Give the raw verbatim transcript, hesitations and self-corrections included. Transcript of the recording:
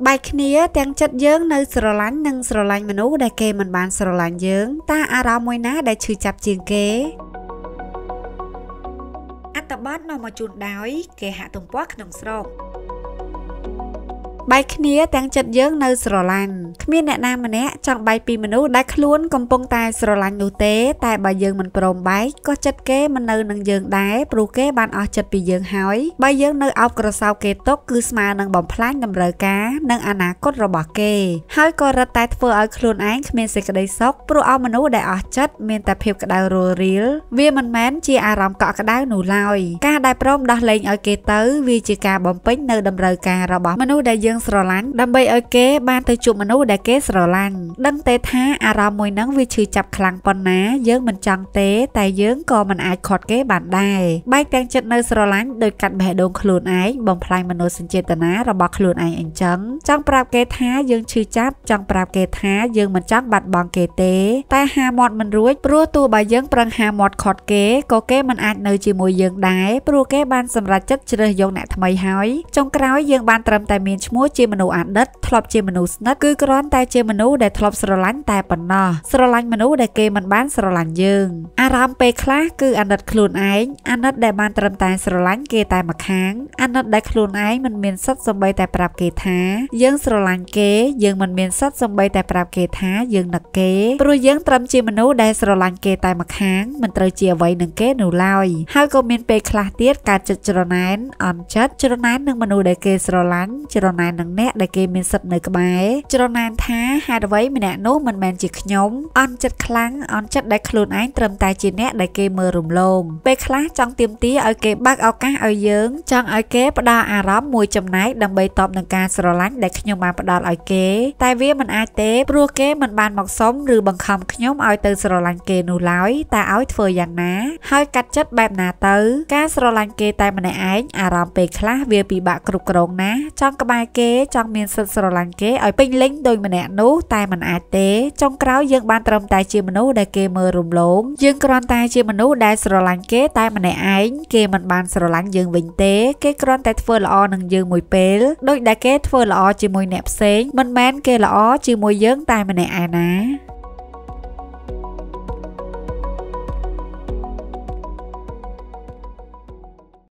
Bài kia tiếng chất dưỡng nơi sờ lánh nâng sờ lánh mình ú đại kê mình bán sờ lánh dưỡng ta à ra môi ná đại trừ chạp chiên kế. Át tập bát nó mà chụt đói kê hạ tùng bóc nồng sọc. Bài kia tiếng chất dưỡng nơi sờ lánh. Khmien nẹ nam mình nẹ chọn bài pì mình ú đại khluôn công bông tai sờ lánh nụ tế tại bài dưỡng mình prôm bái có chất kế mình nơi nâng dưỡng đáy bù kế ban ở chất pì dưỡng hói. Bài dưỡng nơi ọc cửa sau kê tốt cứ mà nâng bóng phát nằm rời cá nâng à nà cốt rồi bỏ kê. Hói có rật tay thơ ở khluôn ánh khmien sẽ kê sốc bù ọc mình ú đại ở chất miền tạp hiệp kê đào rùa rìl. Vì mình mến chi à rõm cọ kê đào nụ lòi. Ca đại prôm đọc lên ở kê tớ vì chi ca bóng pích nơi đầm rời cá rồi bỏ mình ú đại dưỡng sờ lánh đâm bay ở kế ban tới chụp mình ú đại kế sờ lánh đâm tế tha à rõm mùi nắng vì chư chập khlang pon ná dưỡng mình chọn tế tại dưỡng co mình ai khọt kế bản đài bay đang chất nơi sờ lánh đôi cạnh bè đồn khluôn ái bồng phai mình nô sinh chế tận á rồi bọc khluôn ái ảnh trắng trong prap kế tha dưỡng chư chập trong prap kế tha dưỡng mình chọn bạt bong kế tế ta hà mọt mình rối prua tu bài dưỡng prang hà mọt khọt kế có kế mình ai nơi chư mùi dưỡng đái prua kế ban sầm rạch chất chư dùng nẹt thay hói trong cõi dưỡng ban trầm tại miền múa chư mình nô ăn đất thọp chư mình nô nết cứ cõi tại chư mình nô để thọp sờ lánh tại bản nọ sờ lánh mình nô để kê mình bán sờ lánh dưỡng à ram pe khla cứ ăn đất khluôn ái ăn đất để ban trầm tại sờ lánh kê tại mặt kháng ăn đất để khluôn ái mình miền sắt sầm bay tại prap kê tha dưỡng sờ lánh kê dưỡng mình miền sắt sầm bay tại prap kê tha dưỡng nặc kê rồi dưỡng trầm chư mình nô để sờ lánh kê tại mặt kháng mình trời chia vậy nâng kê nô lòi hai cô miền pe khla tiết cả chật chờ nán on chật chờ nán nâng mình nô để kê sờ lánh chờ nán nâng nét để kê miền sắt nơi cái chờ nán tha hai đôi vậy mình nè nô mình men chỉ nhóm on chất khlang on chất để khluôn ái trầm tại chư nét để kê mơ rùm lồm pe khla trong tiêm tí ở kê bác ao cá ao dưỡng trong ở kê bắt đầu à róm mùi chầm náy đầm bay tọp nâng ca sờ lánh để nhóm mà bắt đầu ở kê tại vì mình ai tế prua kê mình bàn mọc sống rư bằng khom nhóm ở từ sờ lánh kê nụ lói ta áo phơi dạng ná hơi cắt chất bẹp nà tứ cá sờ lánh kê tại mình ái à róm pe khla về bị bạc cục cồng ná trong cái bài kê trong miền sờ sờ lánh kê ở pinh lính đôi mình nè nú tại mình ai tế trong cáo dương ban trầm tại chư mình nú để kê mơ rùm lồm dương cron tại chư mình nú để sờ lánh kê tại mình ái kê mình bàn sờ lánh dương vinh tế kê cron tại phơi lọ nâng dương mùi pê đôi đã kê phơi lọ chư mùi nẹp xén mình men kê lọ chư mùi dương tại mình ai ná.